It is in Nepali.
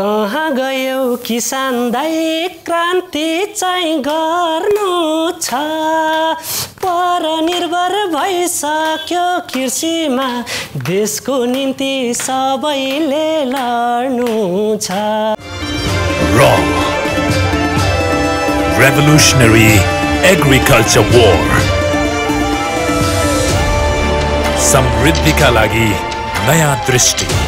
कहाँ गयौ किसान दाइ क्रान्ति चाहिँ गर्नु छ परनिर्भर भइसक्यो कृषिमा देशको निम्ति सबैले लड्नु छ RAW Revolutionary Agriculture War समृद्धिका लागि नयाँ दृष्टि